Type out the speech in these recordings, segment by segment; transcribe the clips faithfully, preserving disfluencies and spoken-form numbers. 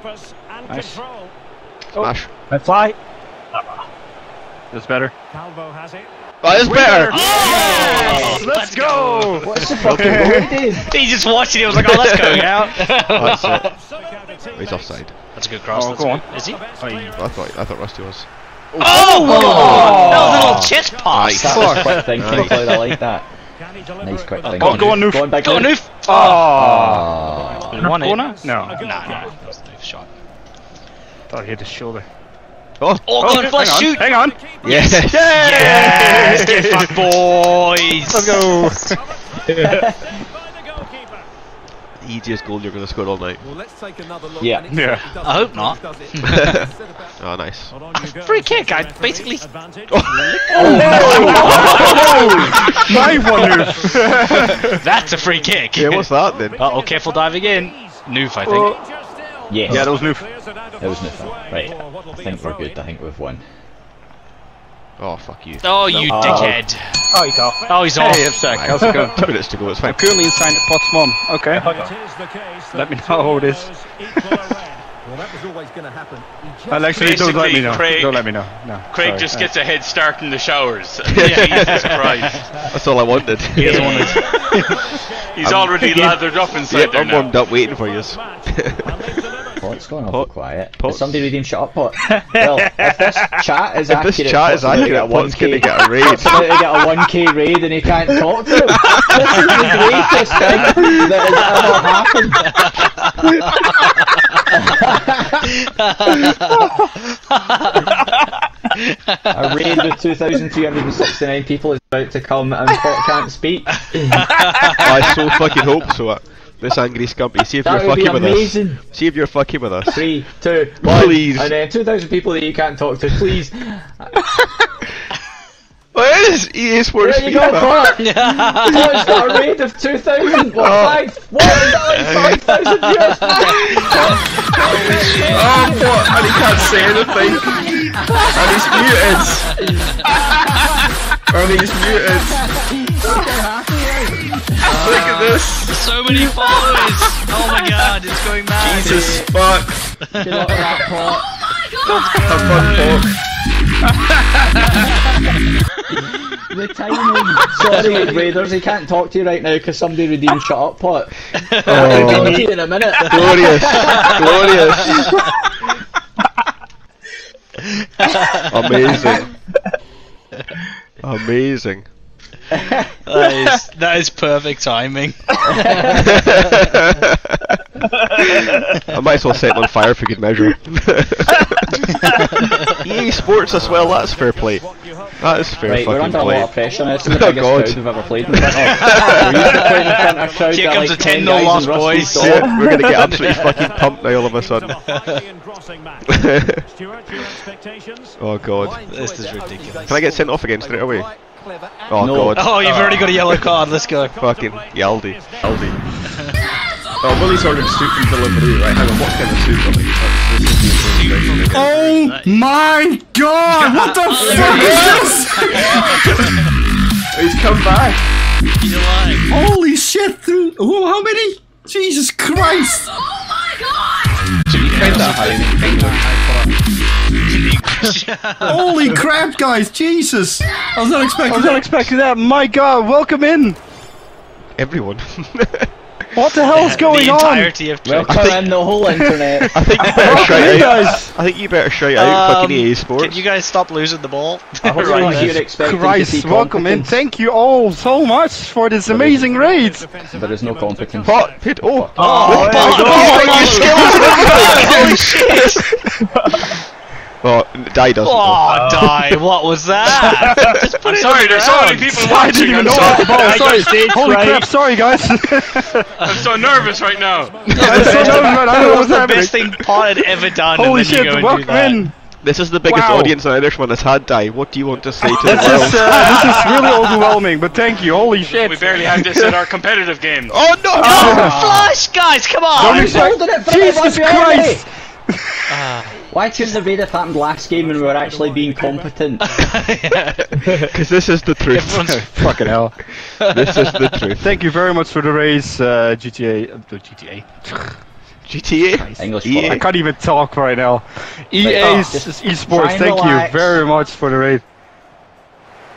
purpose and nice. Control. Smash. Oh, fly. That's better. Calvo has it. Oh, that's better! Oh, yes. Let's go! What's the fucking point? He just watched it, he was like, oh, let's go now. Oh, that's it. He's offside. That's a good cross. Oh, go on. Good. Is he? Oh, I thought, I thought Rusty was. Oh! Oh, oh, oh. That was a little chest pass. Nice. That was quick thinking. Nice. I like that. Nice quick thinking. Oh, go on, Noof! Go on, go on, Noof! Oh! oh. One corner? No. No, no. That was the Noof shot. Thought he had his shoulder. Oh, oh, oh God, let's shoot! Hang on! Yes! Yes! yes. yes. Get fucked, boys! Let's go! The easiest goal you're going to score all night. Well, let's take another look. Yeah. yeah. I hope not. Oh, nice. Uh, free kick, I basically... oh, no! Dive on Noof! That's a free kick! Yeah, what's that then? Uh oh, careful diving in. Noof, I think. Oh. Yes. Yeah, that was Noof. That was Noof. Right. I think we're good. I think we've won. Oh, fuck you. Oh, you oh. dickhead. Oh, he's off. Oh, he's off. Hey, it's sick. How's it going? Two minutes to go. It's fine. I'm currently inside at Potts Mom. Okay. Let me know how it is. Well, that was always going to happen. I'll actually don't let me know. Craig, don't let me know. No, Craig sorry. just gets a head start in the showers. Jesus Christ. That's all I wanted. He doesn't want it. He's I'm, already yeah. lathered up inside yep, there I'm now. warmed up waiting for you. What's going on? Pot, quiet. Pot. Is somebody reading shut up, Pot? Well, if this chat is if accurate, this chat is accurate, Pot's going to get a raid. Pot's going to get a one K raid and he can't talk to him. This is the greatest thing that has ever happened. A raid with two thousand three hundred sixty-nine people is about to come and Pot can't speak. I so fucking hope so. This angry scumpy, see if that you're fucking with us. See if you're fucking with us. Three, two, one. Please. And then uh, two thousand people that you can't talk to, please. What is E A Sports? There you go, Clark. It's got a raid of two thousand. What? Five? What? five thousand viewers? Oh, what? And he can't say anything. And he's muted. And he's muted. Look at this. So many followers! Oh my god, it's going mad! Jesus fuck! Get out of that pot! Oh my god! The timing! Sorry, Raiders, he can't talk to you right now because somebody redeemed Shut Up Pot. Oh. I'll talk to you in a minute! Glorious! Glorious! Amazing! Amazing! that is that is perfect timing. I might as well set him on fire if we could measure. E A Sports as well. That's fair play. That is fair right, fucking play. We're under play. a lot of pressure now. It's the biggest crowd we've ever played in front of. So here comes a ten nil loss, boys. Yeah, we're gonna get absolutely fucking pumped now all of a sudden. Oh god, this is ridiculous. Can I get sent off again straight away? Oh no. God. Oh, you've uh, already got a yellow card, let's go. Fucking Yaldi. Yaldi. Oh, Willie's ordered soup and delivery, right? Hang on, what kind of soup are they? Oh my god! What the fuck is this? He's come back. He's alive. Holy shit! Through. Oh, how many? Jesus Christ! Oh my god! Should we find that high? Holy crap, guys! Jesus! I was not expecting. I was not expecting that. My God! Welcome in, everyone. What the hell is going on? The entirety of Twitter. Welcome in, the whole internet. I think you better shout out. I think you better shout out. Fucking E A Sports. Can you guys stop losing the ball? Christ, welcome in. Thank you all so much for this amazing raid. There is no competence. Pot, pit, oh, oh, shit! Oh, Die doesn't. Oh, Die! What was that? Just put I'm it sorry, there's so many people watching. I didn't even know what the ball was. Sorry, stage Holy right. crap! Sorry, guys. I'm so nervous right now. I'm so nervous right now. I don't know what's the happening. Best thing Pot had ever done. Holy and then shit! You go and welcome do that. in. This is the biggest wow. audience an Irish one has had, Die. What do you want to say to the world? Is, uh, this is really overwhelming, but thank you, holy shit. We barely had this in our competitive games. Oh no! Oh, oh. Flush, guys, come on! Don't hold it, Jesus Christ! Why couldn't the raid have happened last game when we were actually being competent? Because this is the truth. Fucking hell. This is the truth. Thank you very much for the raise, uh, G T A. Uh, G T A. G T A? English E A. I can't even talk right now. E A Esports, thank you very much for the raid.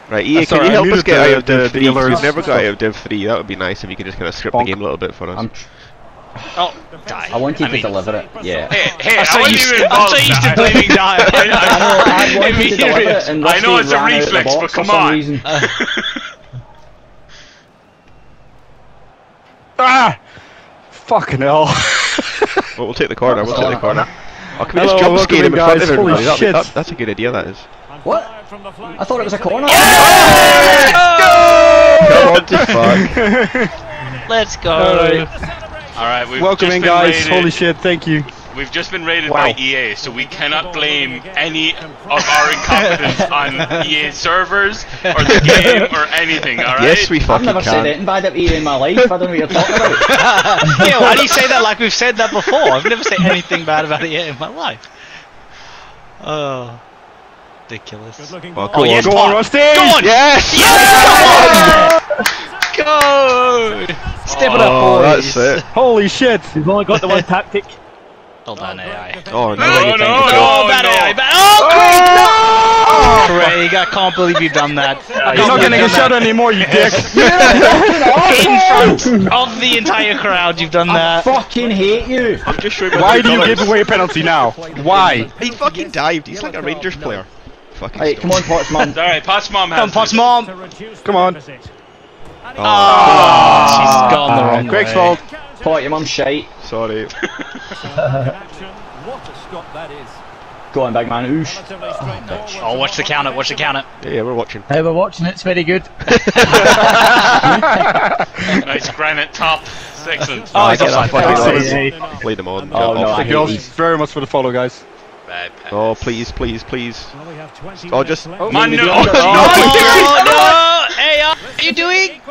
Right, E A, sorry, can you help us get out of Div three? We've never got out of Div three, that would be nice if you could just kind of script Bonk. the game a little bit for us. I'm oh, die. I want you I to mean, deliver it, yeah. Hey, hey, I'm so used to blaming that. I know, I want you to deliver it and I know it's a reflex, but come on. Ah! Fucking hell. Well, we'll take the corner, we'll take the corner. Oh, can we just jump skate him in front of everybody? That's a good idea, that is. What? I thought it was a corner. Yeah! Go! Come on, fuck. Let's go. Alright, All right, we've welcome in, guys. Raided. Holy shit, thank you. We've just been raided wow. by E A, so we cannot blame any of our incompetence on E A's servers or the game or anything, alright? Yes, we fucking I've never can. said anything bad about E A in my life. I don't know what you're talking about. Yeah, why do you say that like we've said that before? I've never said anything bad about E A in my life. Oh. Ridiculous. Oh, go oh, on, yes, go on, Rusty! Go on! Yes! Yes! Yes! Go! Step it up, boys! That's it. Holy shit! We've only got the one tactic. Hold on, A I. Oh, no, no, no, no, no, bad no. A I! Bad. Oh, oh, no! Oh, Craig, I can't believe you've done that. Yeah, you're not getting a shot anymore, you dick! In front of the entire crowd, you've done that. I fucking hate you! I'm just sure Why do you give away a penalty now? Why? He fucking dived, he's like a Rangers player. Hey, come on, Potts Mom. Alright, Potts Mom has Come on, Potts Mom! Come on. Oh, oh, she's gone the wrong Greg's way. fault. Pot, your mum's shite. Sorry. Go on, big man. Oosh. Oh, oh, watch the counter, watch the counter. Yeah, we're watching. Hey, we're watching, it's very good. Nice granite top. Excellent. Oh, he's offside. Oh, Play them on. Oh, no, thank you very much for the follow, guys. Oh, please, please, please. Oh, just... Oh, man, no! No! No! No! Hey, uh, what are you doing?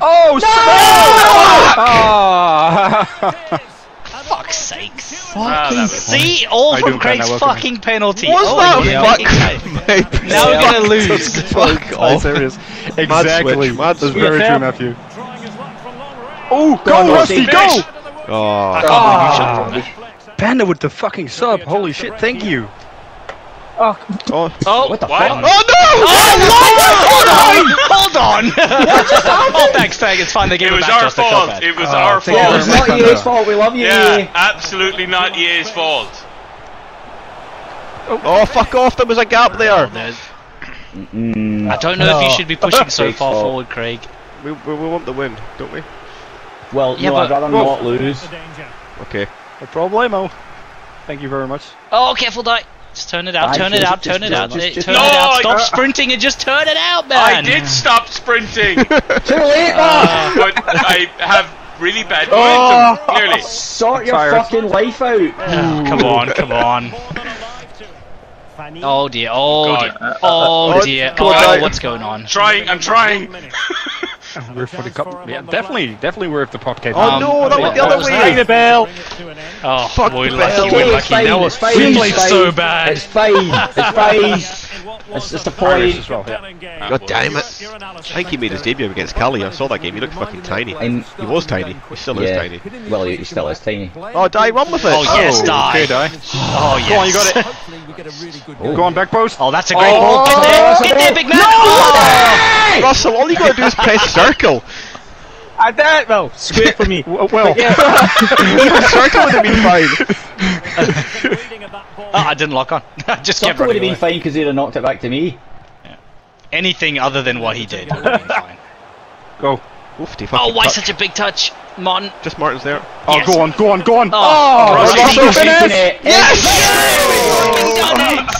Oh, no! Fuck! Oh. Fuck's sakes. Fucking see? All from Craig's fucking penalty. What's oh, that? Yeah. Fuck! Okay. Now we're gonna lose. Fuck off. Exactly. That's very true, Matthew. Oh, go, Rusty, go! Oh, I can't believe you shot from there. Panda with the fucking sub, holy shit, thank you! Oh, oh what the what? fuck? Oh no! Oh, hold on! Hold on! What just happened? Oh, thanks, thanks, it's fine, they gave it back to us. It was our fault, it was our fault. It was not E A's fault, we love you, yeah, E A. Absolutely not E A's fault. Oh, oh, fuck off, there was a gap there! Mm, I don't know no. if you should be pushing so far fault. forward, Craig. We, we, we want the win, don't we? Well, yeah, no, but I'd rather well, not lose. Okay. No problemo. Thank you very much. Oh, careful, die. Just turn it out, I turn it out, turn it out. Turn it out. Stop sprinting and just turn it out, man. I did stop sprinting. Too late, uh, but I have really bad momentum, oh, clearly. Sort your fucking life out. Oh, come on, come on. Oh dear, oh dear. Oh dear. Oh, what's going on? Trying, I'm trying. We're for the cup. Yeah, definitely, definitely we're if the pop came. Oh no, that went the other way! Ring the bell! Oh, fuck we're lucky, we're lucky. That was really so bad. It's fine, it's fine. It's just a point. God damn it. I think he made his debut against Cali. I saw that game, he looked fucking tiny. He was tiny, he still is tiny. Well, he still is tiny. Oh, die, run with it! Oh yes, die! Oh yes. Go on, you got it. Go on, back post. Oh, that's a great ball. Get there, get there, big man! Russell, all you gotta do is press circle. I did. Well, square for me. Well, yeah. Circle would have been fine. Oh, I didn't lock on. I just circle kept running. Circle would have been fine because he'd have knocked it back to me. Yeah. Anything other than what he did would have been fine. Go. Oofty, oh, why touch. such a big touch, Martin? Just Martin's there. Oh, yes. go on, go on, go on. Oh, oh Russell finish! Yes! Yes! Yes! We've done it.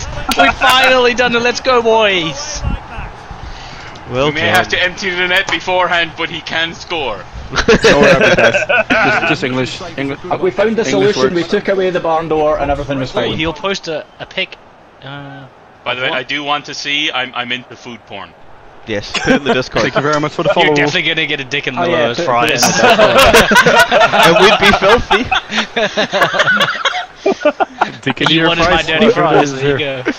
We've finally done it. Let's go, boys. Well we may done. have to empty the net beforehand, but he can score. just, just English. English. We found a solution. We took away the barn door, and everything was fine. Oh, he'll post a, a pic. Uh, By the way, I do want to see. I'm I'm into food porn. Yes. Put in the Discord. Thank you very much for the follow. You're definitely gonna get a dick in the oh, yeah, those fries. It would be filthy. Dick in your fries. My daddy fries. There you go.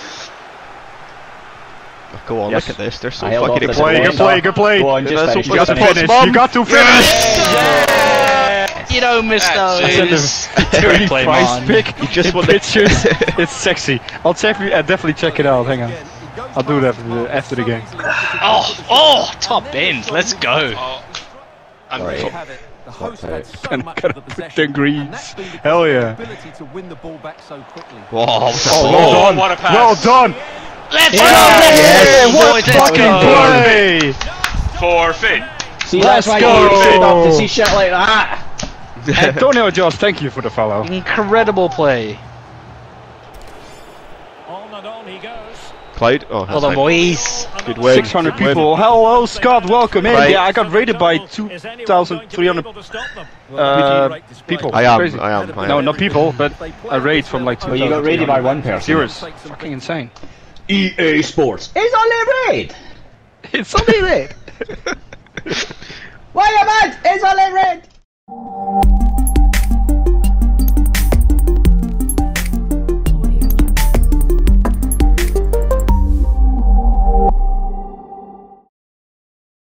Go on, yes. Look at this, they're so I fucking excited. Good play, good play, good play! Go on, just you, got to finish. you got to finish! You got to finish! You don't miss those. Dirty price pick. You just want pictures. It's sexy. I'll check. I'll definitely check it out. Hang on. I'll do it after the, after the game. Oh, oh, top end. Let's go. Oh. I'm top. The host had so and much of the possession, and that's been hell yeah. Ability to win the ball back so quickly. Whoa, oh, well done. What a pass. Well done. Let's yeah, go. Yes. What a fucking play. Forfeit. See, that's why you don't to see shit like that. Antonio Jones, thank you for the follow. Incredible play. On and on he goes. Played. Oh, hello, oh, boys. Good win. six hundred Good people. Win. Hello, Scott. Welcome in. Right. Yeah, I got raided by two thousand three hundred uh, people. I am. Crazy. I am. I no, am. Not people, but a raid from like two thousand. Well, you got raided by one person. Serious. Fucking insane. E A Sports. It's only a raid. It's only a raid.